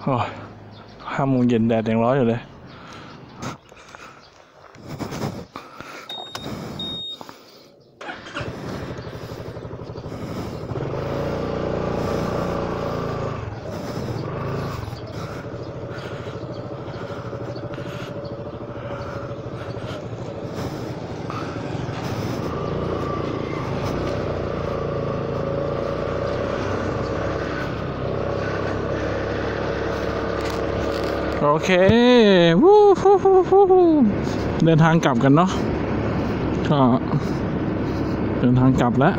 5 โมงเย็นแดดยังร้อนอยู่เลยโอเควู้ฮู้ฮู้ฮู้เดินทางกลับกันเนาะก็เดินทางกลับแล้ว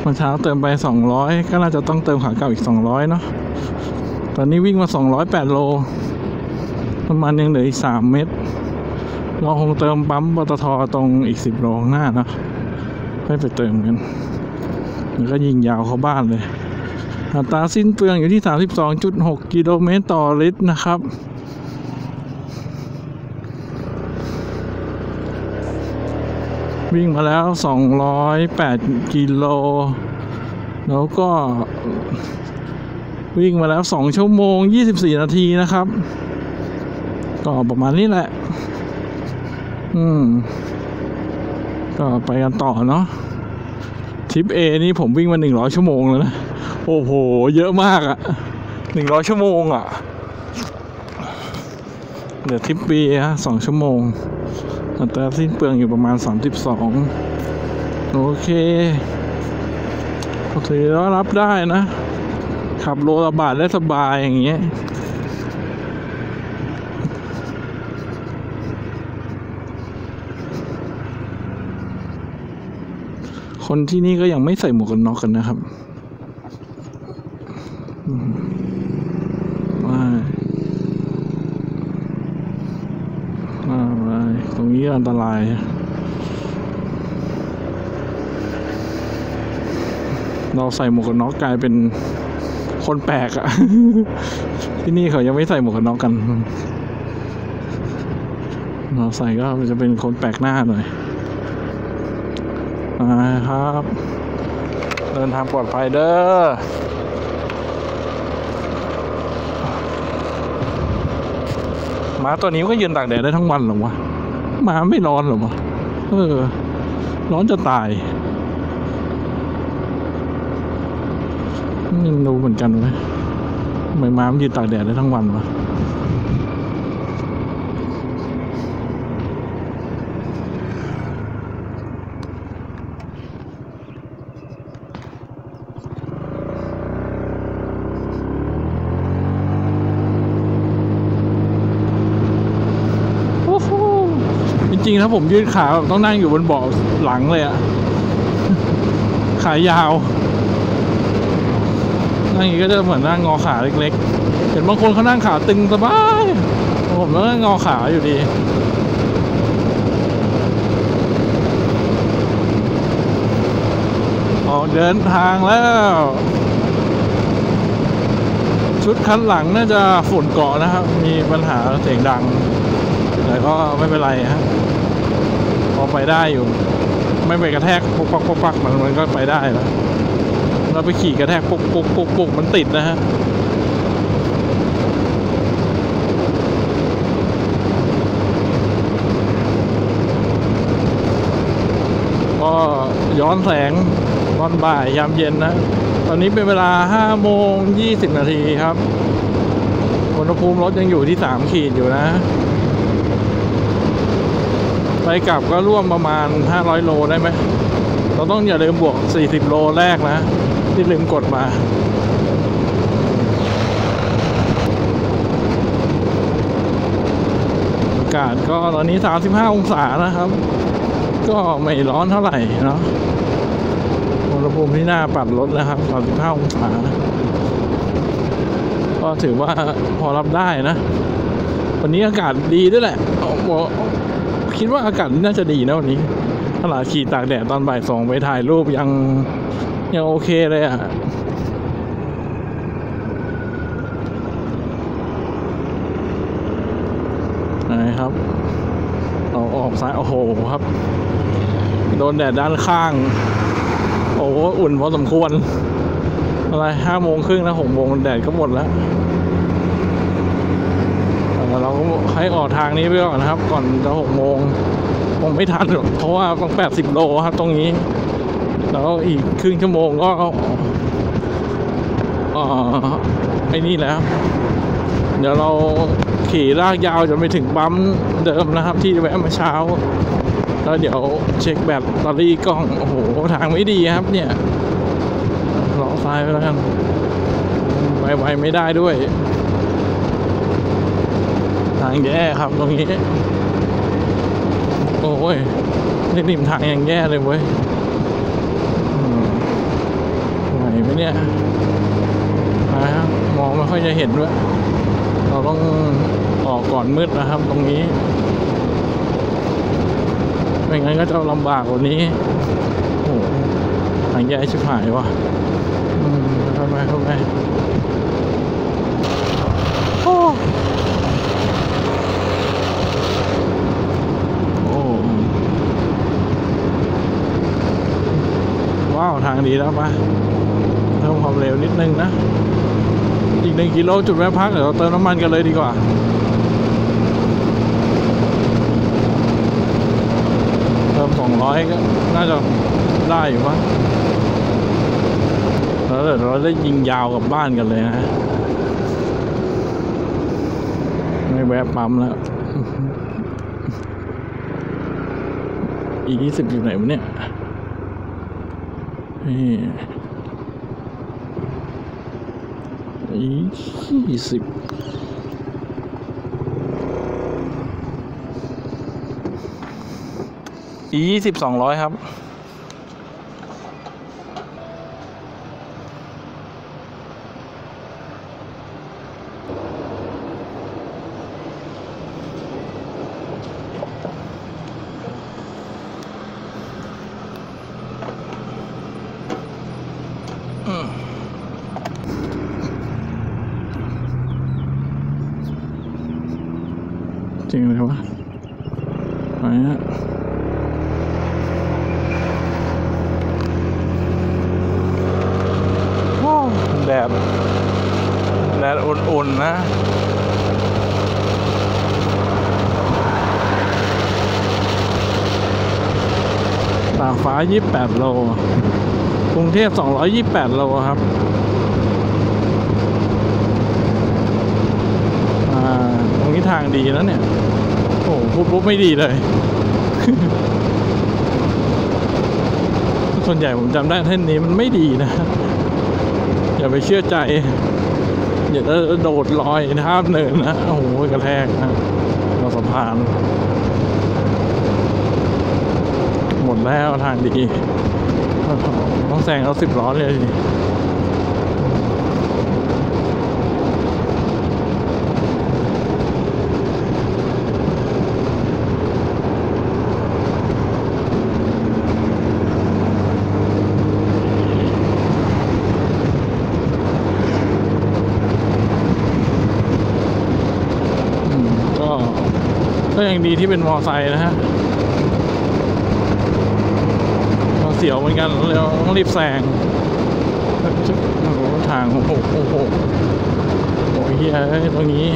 เมื่อเช้าเติมไป200ก็น่าจะต้องเติมขากลับอีก200เนาะตอนนี้วิ่งมา208 โลประมาณยังเหลืออีก3 เมตรเราคงเติมปั๊มปตท.ตรงอีก10 โลข้างหน้าเนาะให้ไปเติมกันแล้วก็ยิงยาวเข้าบ้านเลยอัตราสิ้นเปลืองอยู่ที่ 32.6 กิโลเมตรต่อลิตรนะครับวิ่งมาแล้ว208 กิโลแล้วก็วิ่งมาแล้ว2 ชั่วโมง 24 นาทีนะครับก็ประมาณนี้แหละก็ไปกันต่อเนาะทริป A นี่ผมวิ่งมา100 ชั่วโมงแล้วนะโอ้โหเยอะมากอ่ะ100 ชั่วโมงอ่ะเดี๋ยวทริป B ฮะ2 ชั่วโมงอัตราสิ้นเปลืองอยู่ประมาณ32โอเคถือว่ารับได้นะขับโลละบาทได้สบายอย่างเงี้ยคนที่นี่ก็ยังไม่ใส่หมวกกันน็อกกันนะครับตรงนี้อันตรายเราใส่หมวกกันน็อกกลายเป็นคนแปลกอ่ะ ที่นี่เขายังไม่ใส่หมวกกันน็อกกันเราใส่ก็จะเป็นคนแปลกหน้าหน่อยนะครับเดินทางปลอดภัยเด้อหมาตัวนี้ก็ยืนตากแดดได้ทั้งวันหรอวะหมาไม่ร้อนหรอวะร้อนจะตายนี่ดูเหมือนกันไหมหมามันยืนตากแดดได้ทั้งวันวะจริงถ้าผมยืดขาแบบต้องนั่งอยู่บนเบาะหลังเลยอะขายาวนั่งอย่างนี้ก็จะเหมือนนั่งงอขาเล็กๆเห็นบางคนเขานั่งขาตึงสบายผมก็นั่งงอขาอยู่ดีออกเดินทางแล้วชุดคันหลังน่าจะฝุ่นเกาะนะครับมีปัญหาเสียงดังแต่ก็ไม่เป็นไรฮะพอไปได้อยู่ไม่ไปกระแทกปุ๊กปักปุ๊กปักมันก็ไปได้แล้วเราไปขี่กระแทกปุ๊กปุ๊กปุ๊กปุ๊กมันติดนะฮะก็ย้อนแสงตอนบ่ายยามเย็นนะตอนนี้เป็นเวลา5 โมง 20 นาทีครับอุณหภูมิรถยังอยู่ที่3 ขีดอยู่นะไปกลับก็ร่วมประมาณ500 โลได้ไหมเราต้องอย่าลืมบวก40 โลแรกนะที่ลืมกดมาอากาศก็ตอนนี้35 องศานะครับก็ไม่ร้อนเท่าไหร่เนาะอุณหภูมิที่หน้าปัดลดนะครับ35 องศาก็ถือว่าพอรับได้นะวันนี้อากาศดีด้วยแหละคิดว่าอากาศน่าจะดีนะวันนี้ตลาดขี่ตากแดดตอนบ่าย 2ไปถ่ายรูปยังโอเคเลยอ่ะนะครับเราออกซ้ายโอ้โหครับโดนแดดด้านข้างโอ้อุ่นพอสมควร อะไร5 โมงครึ่งแล้ว6 โมงแดดก็หมดแล้วเราก็ให้ออกทางนี้ไปก่อนนะครับก่อนจะ6 โมงคงไม่ทันหรอกเพราะว่าต้อง80 โลครับตรงนี้แล้วอีกครึ่งชั่วโมงก็ไอ้นี่แล้วเดี๋ยวเราขี่ลากยาวจนไปถึงปั๊มเดิมนะครับที่แวะมาเช้าแล้วเดี๋ยวเช็คแบตเตอรี่กล้องโอ้โหทางไม่ดีครับเนี่ยล้อซ้ายไปแล้วกันไวๆไม่ได้ด้วยทางแย่ครับตรงนี้โอ้ยนี่ริมทางยังแย่เลยเว้ยไหวไหมเนี่ยนะครับมองไม่ค่อยจะเห็นด้วยเราต้องออกก่อนมืดนะครับตรงนี้ไม่งั้นก็จะลำบากกว่านี้โอ้ทางแย่ชิบหายวะทำไมโอ้ว้าวทางดีแล้วปะเพิ่มความเร็วนิดนึงนะอีก1 กิโลจุดแวะพักเดี๋ยวเราเติมน้ำมันกันเลยดีกว่าเติม200ก็น่าจะได้อยู่ปะแล้วเดี๋ยวเราได้ยิงยาวกับบ้านกันเลยนะไม่แวะปั๊มแล้วอีก20อยู่ไหนวะเนี่ย20200ครับจริงเลยวะไปฮะแดดอุ่นๆนะตากฟ้า28 โลกรุงเทพ228 โลครับตรงนี้ทางดีแล้วเนี่ยโอ้ปุ๊บไม่ดีเลย ส่วนใหญ่ผมจำได้เส้นนี้มันไม่ดีนะอย่าไปเชื่อใจอย่าโดดลอยท่าเนินนะโอ้โหกระแทกนะเราสะพานหมดแล้วทางดีต้องแซงเอา10 ล้อเลยยังดีที่เป็นมอไซค์นะฮะเสียวเหมือนกันแล้วต้องรีบแซงทางโอ้โหเฮียตรงนี้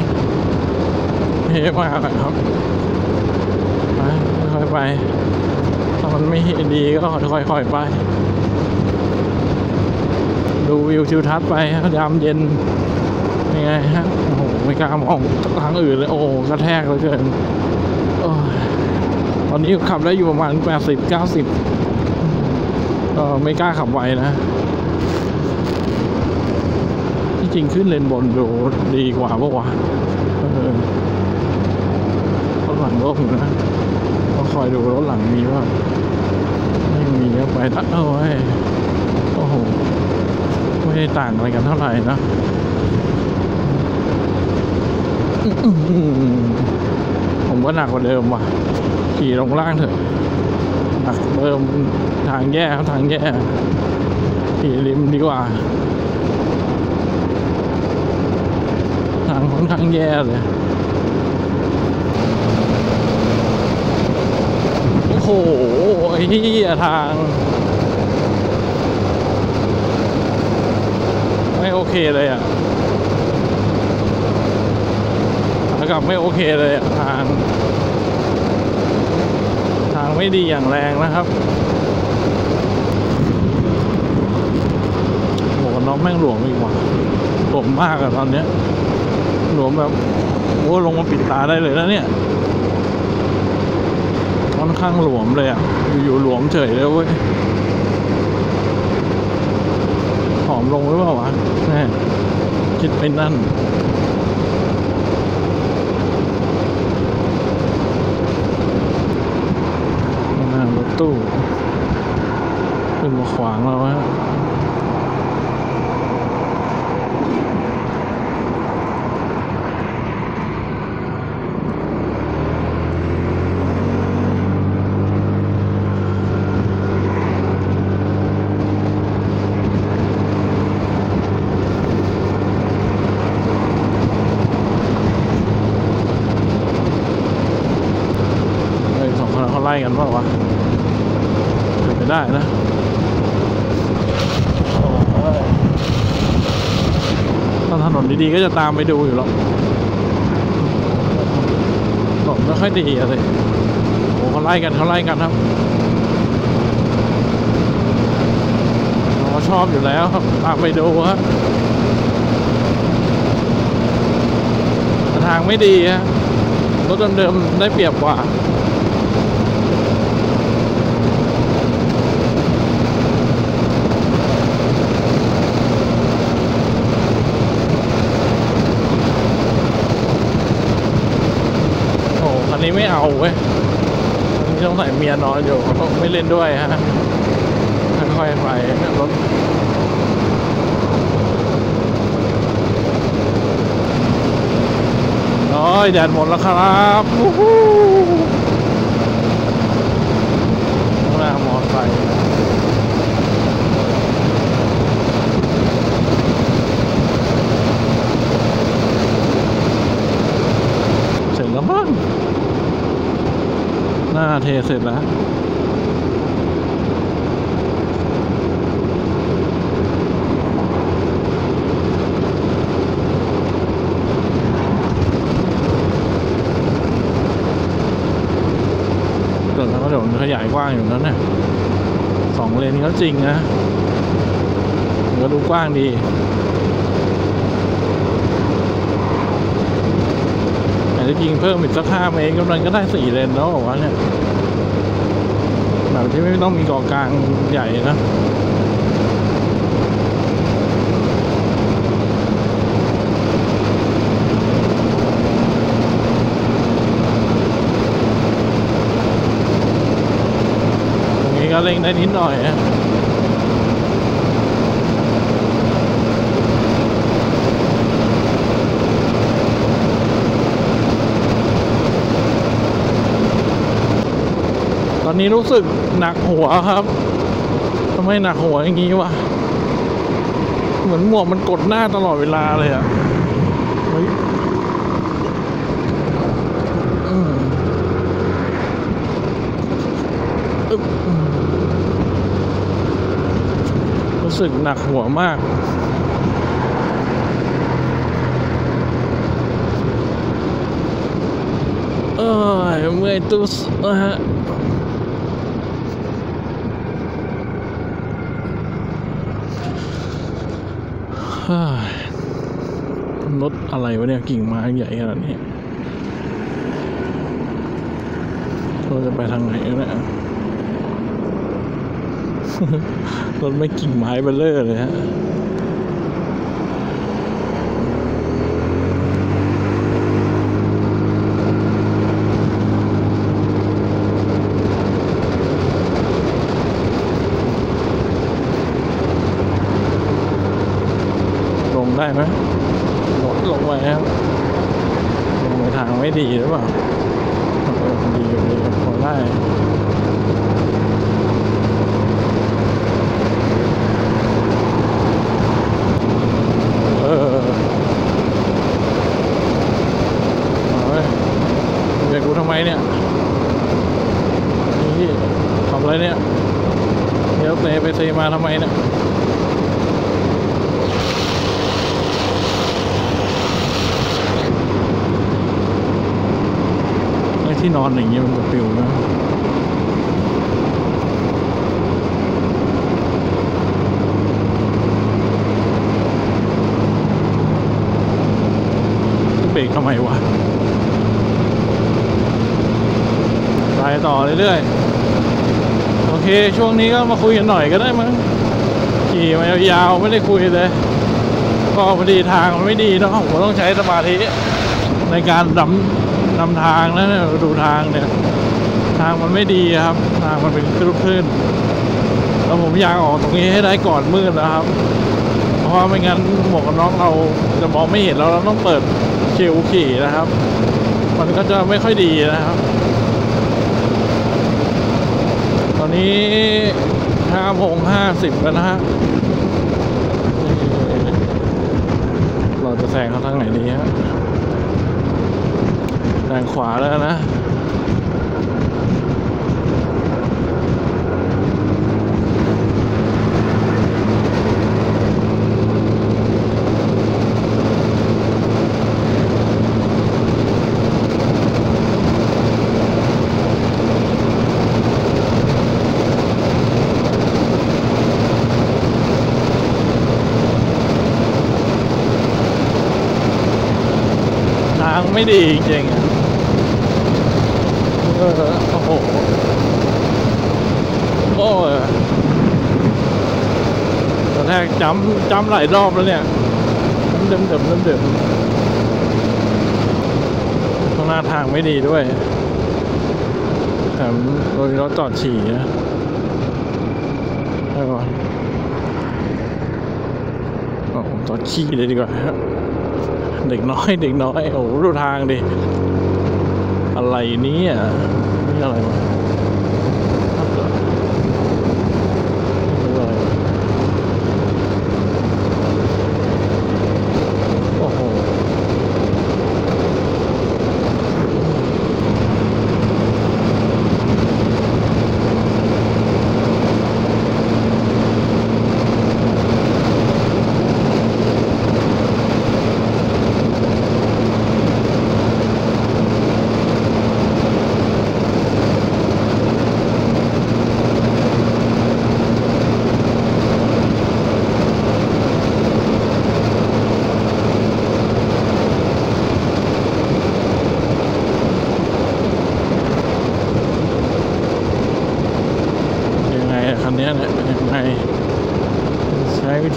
เฮ้ยมากครับค่อยไปถ้ามันไม่ดีก็ค่อยไปดูวิวทิวทัศน์ไปยามเย็นยังไงฮะโอ้โหไม่กล้ามองทางอื่นเลยโอ้กระแทกเลยเกินตอนนี้ขับได้อยู่ประมาณ80-90ไม่กล้าขับไวนะที่จริงขึ้นเลนบนดูดีกว่าป่ะวะรถหลังโลกอยู่นะก็คอยดูรถหลังมีว่าไม่มีแล้วไปตัดเอาไว้โอ้โหไม่ได้ต่างอะไรกันเท่าไหร่นะผมก็หนักกว่าเดิมว่ะขี่ลงล่างเถอะหนักเดิมทางแย่ครับทางแย่ขี่ริมดีกว่าทางค่อนข้างแย่เลยโอ้โหทาง ไม่โอเคเลยอ่ะขากลับไม่โอเคเลยอ่ะทางไม่ดีอย่างแรงนะครับโหน้องแม่งหลวมอีกว่ะหลวมมากอ่ะตอนเนี้ยหลวมแบบโอ้ลงมาปิดตาได้เลยนะเนี่ยค่อนข้างหลวมเลยอ่ะอยู่ๆหลวมเฉยเลยเว้ยหอมลงหรือเปล่าวะแน่คิดไปนั่นรถตู้ขึ้นมาขวางเราฮะไล่กันว่าวะไปได้นะถ้าถนนดีๆก็จะตามไปดูอยู่หรอกถนนไม่ค่อยดีอะไรโอ้เขาไล่กันครับเราชอบอยู่แล้วครับตามไปดูฮะทางไม่ดีฮะรถเดิมๆได้เปรียบกว่าไม่เอาเว้ยนี่ต้องใส่เมียนอนอยู่เขาไม่เล่นด้วยฮะค่อยๆไปรถโอ้ยแดดหมดแล้วครับข้างหน้ามอเตอร์ไซค์เสร็จแล้วมั้งหน้าเทเสร็จแล้วเดี๋ยวเขาขยายกว้างอยู่นั้นนะสองเลนเขาจริงนะก็ดูกว้างดีจะยิงเพิ่มอีกสัก5เมตรกำลังก็ได้4เลนแล้วบอกว่าเนี่ยแบบที่ไม่ต้องมีเกาะกลางใหญ่นะตรงนี้ก็เร่งได้นิดหน่อยนะตอนนี้รู้สึกหนักหัวครับทำไมหนักหัวอย่างนี้วะเหมือนหมวกมันกดหน้าตลอดเวลาเลยอะรู้สึกหนักหัวมากเอ้ยเมื่อยตุ๊สนะฮะรถอะไรวะเนี่ยกิ่งไม้ใหญ่ขนาดนี้เราจะไปทางไหนกันเนี่ยรถไม่กิ่งไม้เบลเลอร์เลยฮะได้ไหมหมดลงไปครับลงไปทางไม่ดีหรือเปล่าดีอยู่ดีพอได้อยากรู้ทำไมเนี่ยนี่ทำอะไรเนี่ยเดี๋ยวเตะไปเตะมาทำไมเนี่ย ที่นอนอย่างเงี้ยมันจะปิวนะเบรกทำไมวะไปต่อเรื่อยๆโอเคช่วงนี้ก็มาคุยกันหน่อยก็ได้มั้งขี่มายาวๆไม่ได้คุยเลยก็พอดีทางมันไม่ดีเนาะผมต้องใช้สมาธิในการนำทางนะดูทางเนี่ยทางมันไม่ดีครับทางมันเป็นคลื่นๆแล้วผมอยากออกตรงนี้ให้ได้ก่อนมืดนะครับเพราะไม่งั้นหมวกกันน็อกเราจะมองไม่เห็นแล้วเราต้องเปิดเคียวขี่นะครับมันก็จะไม่ค่อยดีนะครับตอนนี้5:50แล้วนะฮะเราจะแซงเขาทางไหนดีฮะทางขวาแล้วนะไม่ดีจริงๆโอ้โหโอ้ยตอนแรกจำหลายรอบแล้วเนี่ยเดิมข้างหน้าทางไม่ดีด้วยแถมรถจอดฉี่นะได้ก่อนผมจอดขี้เลยดีกว่าเด็กน้อยโอ้โหดูทางดิอะไรนี้อ่ะนี่อะไรวะโอ้โห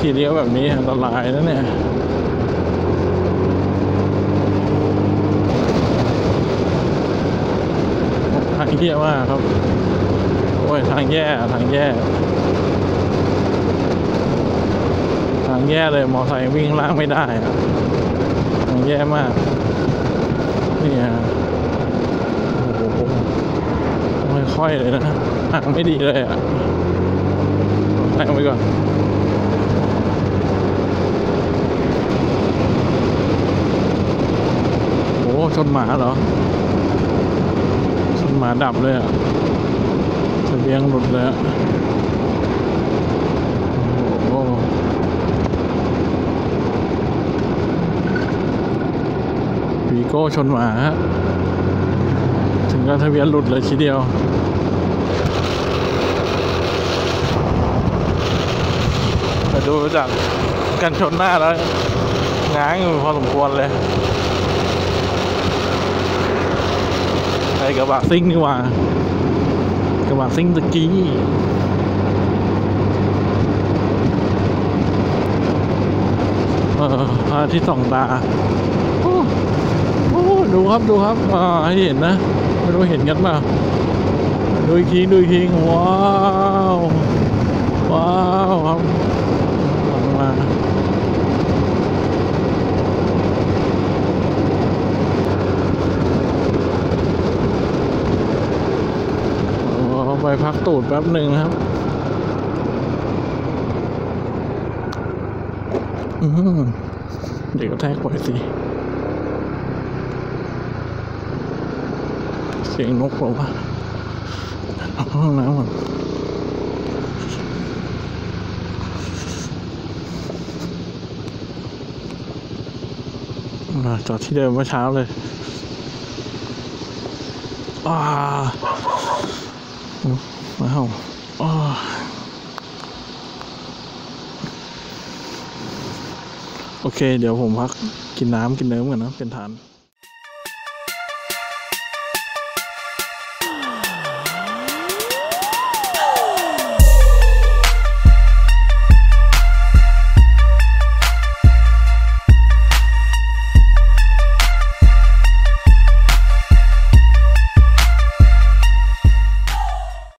ทีเดียวแบบนี้อันตรายนะเนี่ยทางแย่มากครับโอ้ยทางแย่เลยมอเตอร์ไซค์วิ่งล่างไม่ได้ครับทางแย่มากนี่ฮะโอ้โหค่อยๆเลยนะทางไม่ดีเลยอ่ะแรงไปก่อนชนหมาเหรอชนหมาดับเลยอ่ะเสบียงหลุดเลยอ่ะโอ้โหวีโก้ชนหมาถึงกับเสบียงหลุดเลยทีเดียวแต่ดูจากการชนหน้าแล้วง้างอยู่พอสมควรเลยกระบะซิ่งดีกว่ากระบะซิ่งตะกี้ที่สองตาดูครับให้เห็นนะไม่รู้เห็นกันป่ะดูอีกทีว้าวครับมาไปพักตูดแป๊บหนึ่งครับเดี๋ยวแทรกปล่อยสิเสียงนกเปล่าวะเอาห้องน้ำก่อนจอดที่เดิมเมื่อเช้าเลย啊！嗯，然后啊，โอเคเดี๋ยวผมพักกินน้ำกินเนื้อก่อนนะเป็นฐาน